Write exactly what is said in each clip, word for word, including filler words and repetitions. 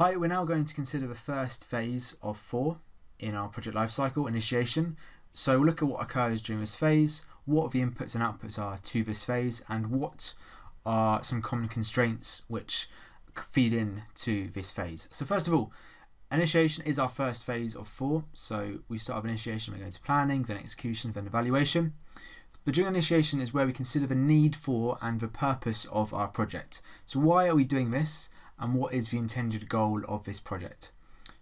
Hi, we're now going to consider the first phase of four in our project lifecycle, initiation. So we'll look at what occurs during this phase, what the inputs and outputs are to this phase, and what are some common constraints which feed in to this phase. So first of all, initiation is our first phase of four. So we start with initiation, we go to planning, then execution, then evaluation. But during initiation is where we consider the need for and the purpose of our project. So why are we doing this? And what is the intended goal of this project?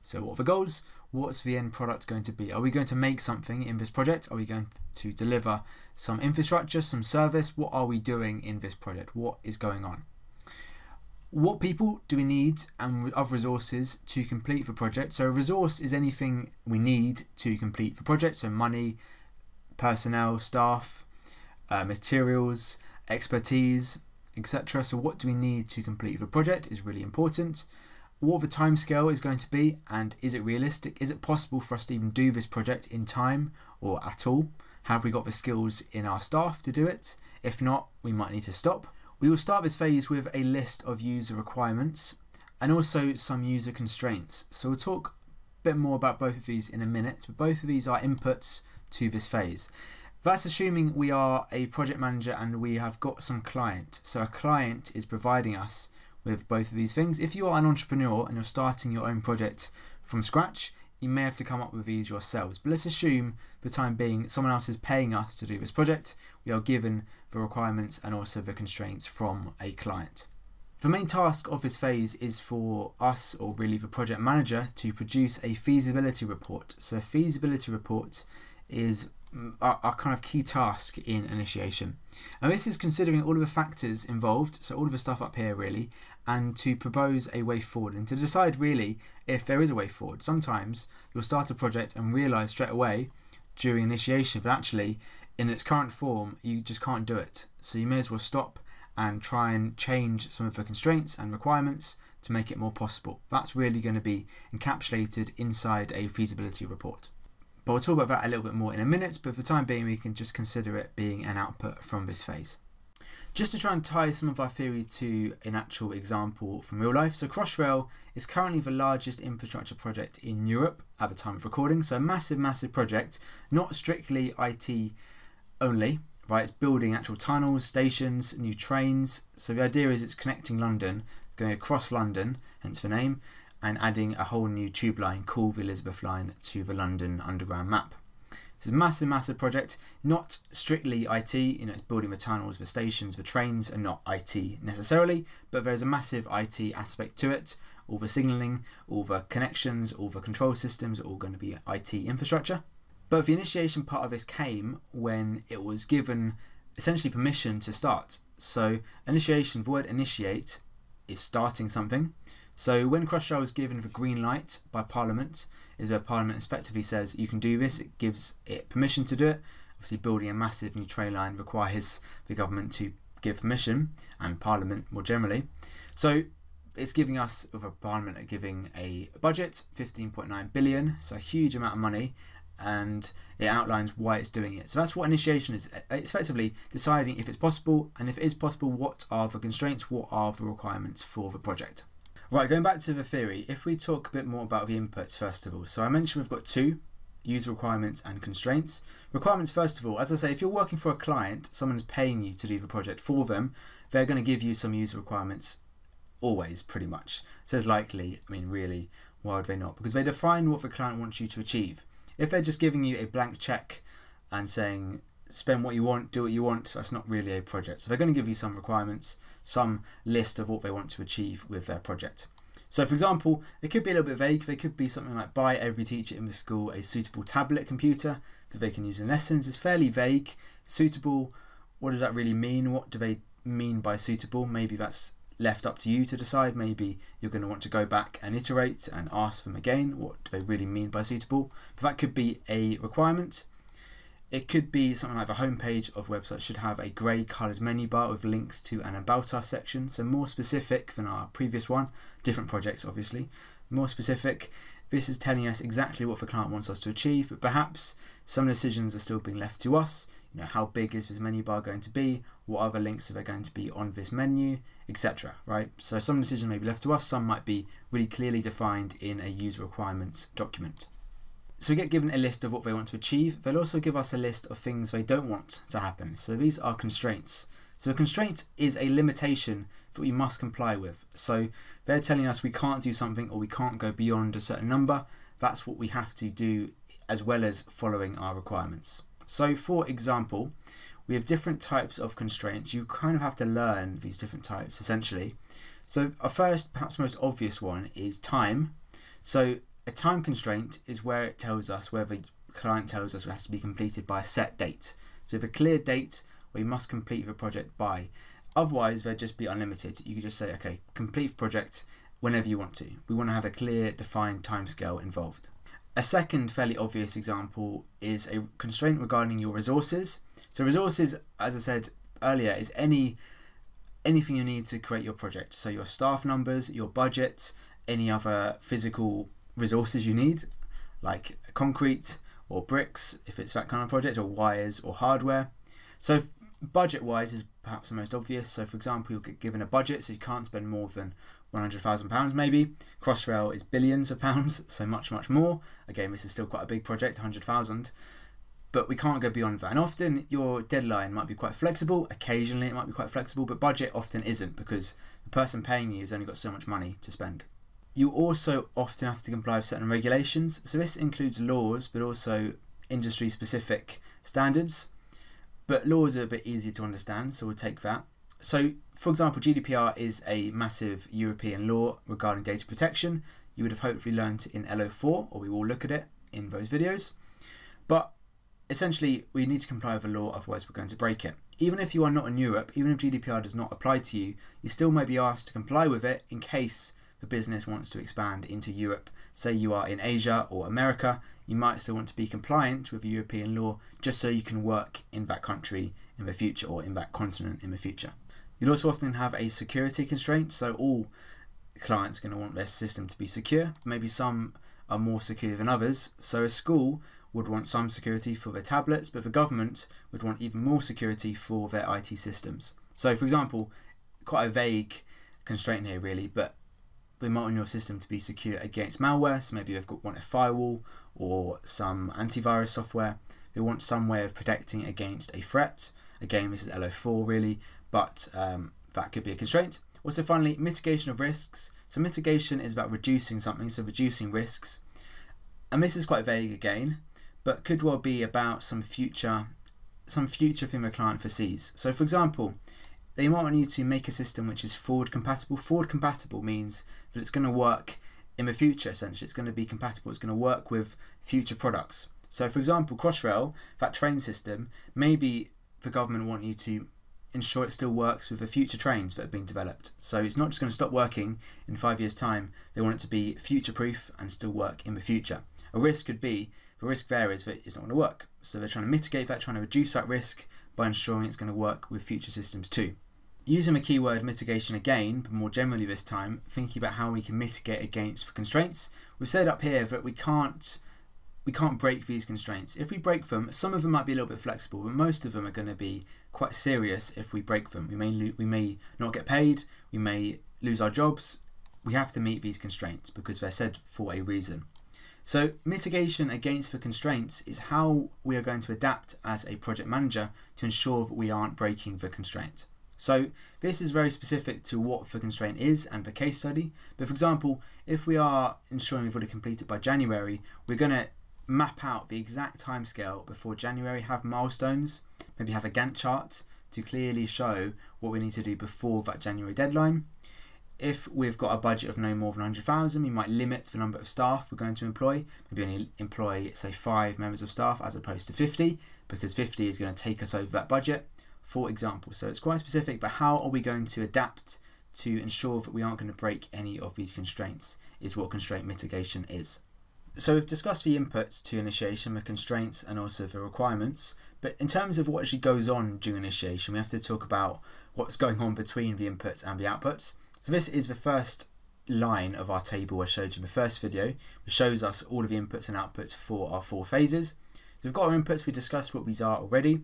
So what are the goals? What's the end product going to be? Are we going to make something in this project? Are we going to deliver some infrastructure, some service? What are we doing in this project? What is going on? What people do we need and of resources to complete the project? So a resource is anything we need to complete the project. So money, personnel, staff, uh, materials, expertise, et cetera. So what do we need to complete the project is really important. What the time scale is going to be, and is it realistic? Is it possible for us to even do this project in time or at all? Have we got the skills in our staff to do it? If not, we might need to stop. We will start this phase with a list of user requirements and also some user constraints. So we'll talk a bit more about both of these in a minute, but both of these are inputs to this phase. That's assuming we are a project manager and we have got some client. So a client is providing us with both of these things. If you are an entrepreneur and you're starting your own project from scratch, you may have to come up with these yourselves. But let's assume for the time being someone else is paying us to do this project. We are given the requirements and also the constraints from a client. The main task of this phase is for us, or really the project manager, to produce a feasibility report. So a feasibility report is Our, our kind of key task in initiation, and this is considering all of the factors involved, so all of the stuff up here really, and to propose a way forward and to decide really if there is a way forward. Sometimes you'll start a project and realize straight away during initiation but actually in its current form you just can't do it, so you may as well stop and try and change some of the constraints and requirements to make it more possible. That's really going to be encapsulated inside a feasibility report. But we'll talk about that a little bit more in a minute, but for the time being we can just consider it being an output from this phase. Just to try and tie some of our theory to an actual example from real life, so Crossrail is currently the largest infrastructure project in Europe at the time of recording, so a massive, massive project, not strictly I T only, right? It's building actual tunnels, stations, new trains, so the idea is it's connecting London, going across London, hence the name, and adding a whole new tube line called the Elizabeth line to the London Underground map. It's a massive, massive project, not strictly I T, you know, it's building the tunnels, the stations, the trains are not I T necessarily, but there's a massive I T aspect to it. All the signalling, all the connections, all the control systems are all going to be I T infrastructure. But the initiation part of this came when it was given essentially permission to start. So initiation, the word initiate is starting something. So when Crossrail was given the green light by Parliament, is where Parliament effectively says you can do this, it gives it permission to do it. Obviously building a massive new train line requires the government to give permission, and Parliament more generally. So it's giving us, with a Parliament giving a budget, fifteen point nine billion, so a huge amount of money, and it outlines why it's doing it. So that's what initiation is, it's effectively deciding if it's possible, and if it is possible, what are the constraints, what are the requirements for the project. Right, going back to the theory, if we talk a bit more about the inputs first of all. So I mentioned we've got two, user requirements and constraints. Requirements first of all, as I say, if you're working for a client, someone's paying you to do the project for them, they're going to give you some user requirements always, pretty much. So it's likely, I mean really, why would they not? Because they define what the client wants you to achieve. If they're just giving you a blank check and saying, spend what you want, do what you want, that's not really a project. So they're going to give you some requirements, some list of what they want to achieve with their project. So for example, it could be a little bit vague. They could be something like buy every teacher in the school a suitable tablet computer that they can use in lessons. It's fairly vague. Suitable, what does that really mean? What do they mean by suitable? Maybe that's left up to you to decide. Maybe you're going to want to go back and iterate and ask them again, what do they really mean by suitable? But that could be a requirement. It could be something like the homepage of websites should have a grey coloured menu bar with links to an About Us section. So more specific than our previous one, different projects obviously. More specific, this is telling us exactly what the client wants us to achieve, but perhaps some decisions are still being left to us. You know, how big is this menu bar going to be? What other links are there going to be on this menu, et cetera. Right? So some decisions may be left to us, some might be really clearly defined in a user requirements document. So we get given a list of what they want to achieve. They'll also give us a list of things they don't want to happen. So these are constraints. So a constraint is a limitation that we must comply with. So they're telling us we can't do something or we can't go beyond a certain number. That's what we have to do, as well as following our requirements. So for example, we have different types of constraints. You kind of have to learn these different types essentially. So our first, perhaps most obvious one is time. So a time constraint is where it tells us, where the client tells us it has to be completed by a set date. So if a clear date, we must complete the project by, otherwise they'd just be unlimited. You could just say, okay, complete the project whenever you want to. We want to have a clear, defined timescale involved. A second fairly obvious example is a constraint regarding your resources. So resources, as I said earlier, is any anything you need to create your project. So your staff numbers, your budget, any other physical resources you need, like concrete or bricks, if it's that kind of project, or wires or hardware. So budget-wise is perhaps the most obvious. So for example, you'll get given a budget, so you can't spend more than one hundred thousand pounds maybe. Crossrail is billions of pounds, so much, much more. Again, this is still quite a big project, one hundred thousand, but we can't go beyond that. And often your deadline might be quite flexible. Occasionally it might be quite flexible, but budget often isn't, because the person paying you has only got so much money to spend. You also often have to comply with certain regulations. So this includes laws, but also industry-specific standards. But laws are a bit easier to understand, so we'll take that. So, for example, G D P R is a massive European law regarding data protection. You would have hopefully learned in L O four, or we will look at it in those videos. But essentially, we need to comply with the law, otherwise we're going to break it. Even if you are not in Europe, even if G D P R does not apply to you, you still may be asked to comply with it in case the business wants to expand into Europe. Say you are in Asia or America, you might still want to be compliant with European law just so you can work in that country in the future, or in that continent in the future. You'll also often have a security constraint, so all clients are going to want their system to be secure. Maybe some are more secure than others, so a school would want some security for their tablets, but the government would want even more security for their I T systems. So for example, quite a vague constraint here really, but we might want your system to be secure against malware, so maybe they've got want a firewall or some antivirus software. They want some way of protecting against a threat. Again, this is L O four really, but um, that could be a constraint. Also finally, mitigation of risks. So mitigation is about reducing something, so reducing risks. And this is quite vague again, but could well be about some future, some future thing the client foresees. So for example, they might want you to make a system which is forward compatible. Forward compatible means that it's going to work in the future, essentially. It's going to be compatible. It's going to work with future products. So for example, Crossrail, that train system, maybe the government want you to ensure it still works with the future trains that have been developed. So it's not just going to stop working in five years' time. They want it to be future-proof and still work in the future. A risk could be, the risk there is that it's not going to work. So they're trying to mitigate that, trying to reduce that risk by ensuring it's going to work with future systems too. Using the keyword mitigation again, but more generally this time, thinking about how we can mitigate against the constraints. We've said up here that we can't we can't break these constraints. If we break them, some of them might be a little bit flexible, but most of them are going to be quite serious if we break them. We may, we may not get paid, we may lose our jobs. We have to meet these constraints because they're said for a reason. So mitigation against the constraints is how we are going to adapt as a project manager to ensure that we aren't breaking the constraint. So this is very specific to what the constraint is and the case study. But for example, if we are ensuring we've already completed by January, we're going to map out the exact timescale before January, have milestones, maybe have a Gantt chart to clearly show what we need to do before that January deadline. If we've got a budget of no more than one hundred thousand, we might limit the number of staff we're going to employ. Maybe only employ, say, five members of staff as opposed to fifty, because fifty is going to take us over that budget, for example. So it's quite specific, but how are we going to adapt to ensure that we aren't going to break any of these constraints is what constraint mitigation is. So we've discussed the inputs to initiation, the constraints and also the requirements, but in terms of what actually goes on during initiation, we have to talk about what's going on between the inputs and the outputs. So this is the first line of our table I showed you in the first video, which shows us all of the inputs and outputs for our four phases. So we've got our inputs, we discussed what these are already.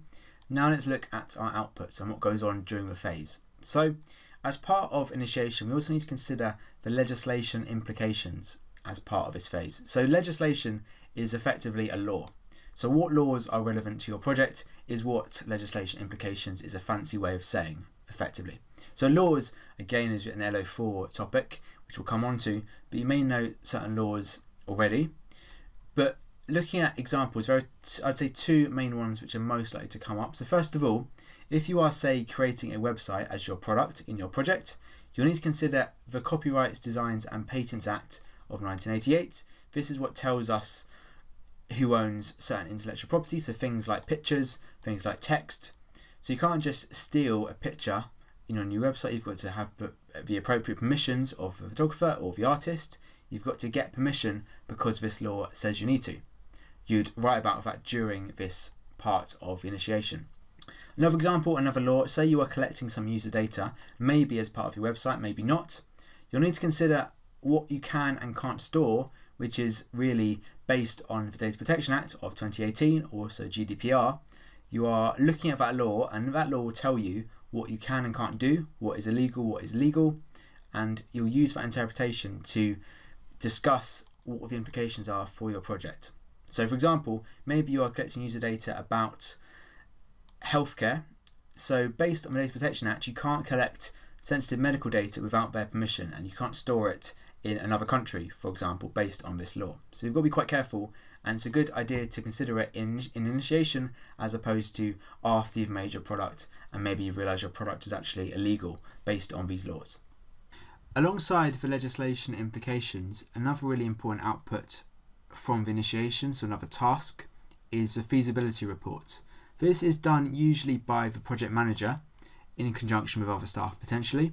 Now let's look at our outputs and what goes on during the phase. So as part of initiation, we also need to consider the legislation implications as part of this phase. So legislation is effectively a law. So what laws are relevant to your project is what legislation implications is a fancy way of saying, effectively. So laws, again, is an L O four topic, which we'll come on to, but you may know certain laws already. But looking at examples, there are, I'd say, two main ones which are most likely to come up. So first of all, if you are, say, creating a website as your product in your project, you'll need to consider the Copyrights, Designs and Patents Act of nineteen eighty-eight. This is what tells us who owns certain intellectual property, so things like pictures, things like text. So you can't just steal a picture in your new website. You've got to have the appropriate permissions of the photographer or the artist. You've got to get permission because this law says you need to. You'd write about that during this part of the initiation. Another example, another law, say you are collecting some user data, maybe as part of your website, maybe not. You'll need to consider what you can and can't store, which is really based on the Data Protection Act of twenty eighteen, also G D P R. You are looking at that law, and that law will tell you what you can and can't do, what is illegal, what is legal, and you'll use that interpretation to discuss what the implications are for your project. So for example, maybe you are collecting user data about healthcare. So based on the Data Protection Act, you can't collect sensitive medical data without their permission, and you can't store it in another country, for example, based on this law. So you've got to be quite careful, and it's a good idea to consider it in, in initiation as opposed to after you've made your product and maybe you've realised your product is actually illegal based on these laws. Alongside the legislation implications, another really important output from the initiation, so another task, is a feasibility report. This is done usually by the project manager in conjunction with other staff potentially.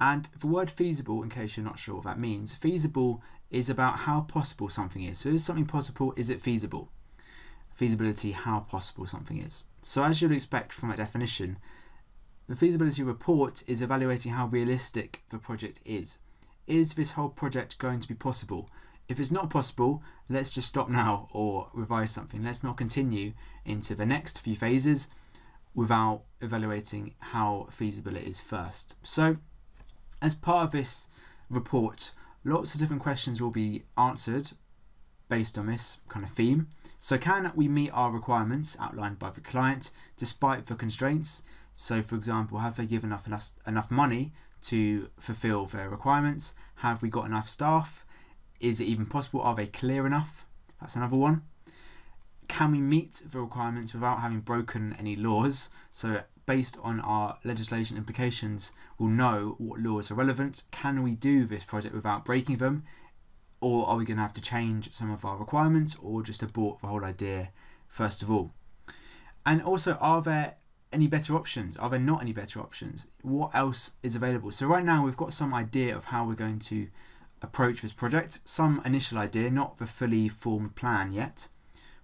And the word feasible, in case you're not sure what that means, feasible is about how possible something is. So is something possible? Is it feasible? Feasibility, how possible something is. So as you'd expect from a definition, the feasibility report is evaluating how realistic the project is. Is this whole project going to be possible? If it's not possible, let's just stop now or revise something. Let's not continue into the next few phases without evaluating how feasible it is first. So as part of this report, lots of different questions will be answered based on this kind of theme. So can we meet our requirements outlined by the client despite the constraints? So for example, have they given us enough money to fulfill their requirements? Have we got enough staff? Is it even possible? Are they clear enough? That's another one. Can we meet the requirements without having broken any laws? So based on our legislation implications, we'll know what laws are relevant. Can we do this project without breaking them? Or are we going to have to change some of our requirements or just abort the whole idea first of all? And also, are there any better options? Are there not any better options? What else is available? So right now we've got some idea of how we're going to approach this project, some initial idea, not the fully formed plan yet.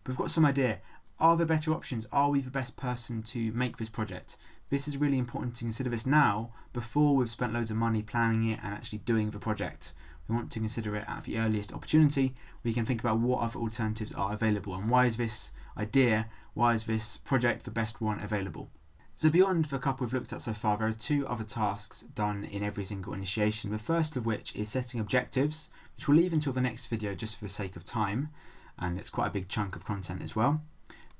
But we've got some idea. Are there better options? Are we the best person to make this project? This is really important to consider this now before we've spent loads of money planning it and actually doing the project. We want to consider it at the earliest opportunity. We can think about what other alternatives are available and why is this idea, why is this project the best one available? So beyond the couple we've looked at so far, there are two other tasks done in every single initiation. The first of which is setting objectives, which we'll leave until the next video just for the sake of time. And it's quite a big chunk of content as well.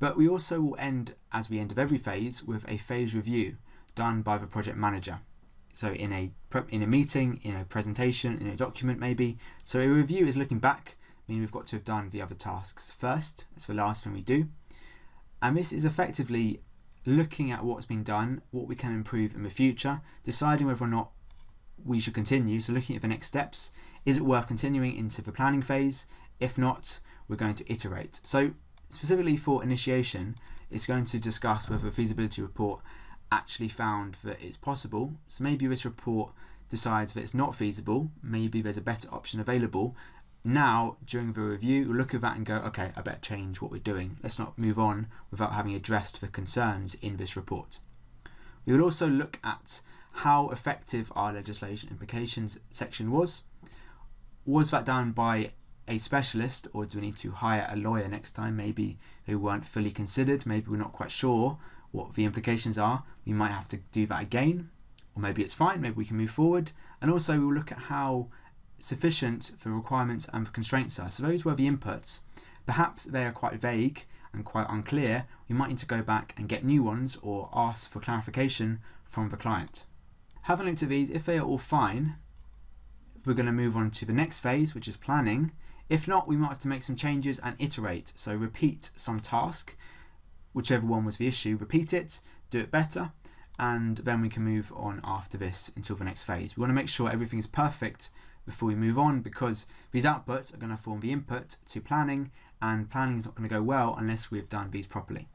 But we also will end, as we end of every phase, with a phase review done by the project manager. So in a, in a meeting, in a presentation, in a document maybe. So a review is looking back, meaning we've got to have done the other tasks first. That's the last thing we do. And this is effectively looking at what's been done, what we can improve in the future, deciding whether or not we should continue. So looking at the next steps, is it worth continuing into the planning phase? If not, we're going to iterate. So specifically for initiation, it's going to discuss whether a feasibility report actually found that it's possible. So maybe this report decides that it's not feasible. Maybe there's a better option available. Now, during the review, we'll look at that and go, okay, I better change what we're doing. Let's not move on without having addressed the concerns in this report. We will also look at how effective our legislation implications section was. Was that done by a specialist, or do we need to hire a lawyer next time? Maybe they weren't fully considered, maybe we're not quite sure what the implications are. We might have to do that again, or maybe it's fine, maybe we can move forward. And also we'll look at how sufficient the requirements and the constraints are. So those were the inputs. Perhaps they are quite vague and quite unclear. We might need to go back and get new ones or ask for clarification from the client. Having looked at these, if they are all fine, we're going to move on to the next phase, which is planning. If not, we might have to make some changes and iterate. So repeat some task, whichever one was the issue, repeat it, do it better, and then we can move on after this until the next phase. We want to make sure everything is perfect before we move on, because these outputs are going to form the input to planning, and planning is not going to go well unless we've done these properly.